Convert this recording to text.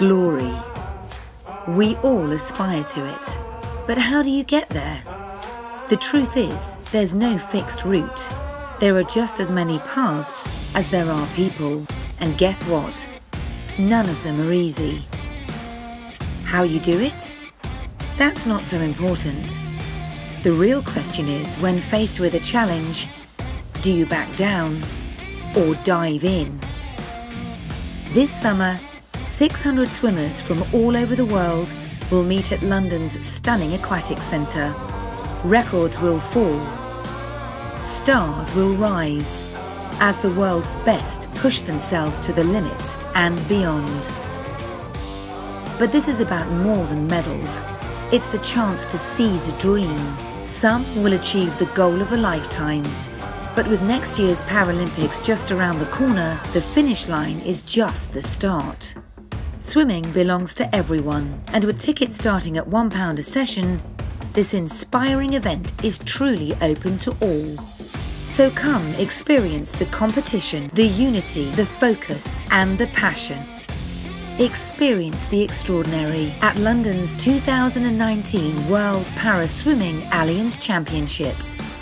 glory. We all aspire to it, but how do you get there? The truth is, there's no fixed route. There are just as many paths as there are people, and guess what? None of them are easy. How you do it? That's not so important. The real question is, when faced with a challenge, do you back down or dive in? This summer, 600 swimmers from all over the world will meet at London's stunning aquatics centre. Records will fall, stars will rise, as the world's best push themselves to the limit and beyond. But this is about more than medals. It's the chance to seize a dream. Some will achieve the goal of a lifetime. But with next year's Paralympics just around the corner, the finish line is just the start. Swimming belongs to everyone, and with tickets starting at £1 a session, this inspiring event is truly open to all. So come experience the competition, the unity, the focus, and the passion. Experience the extraordinary at London's 2019 World Para Swimming Alliance Championships.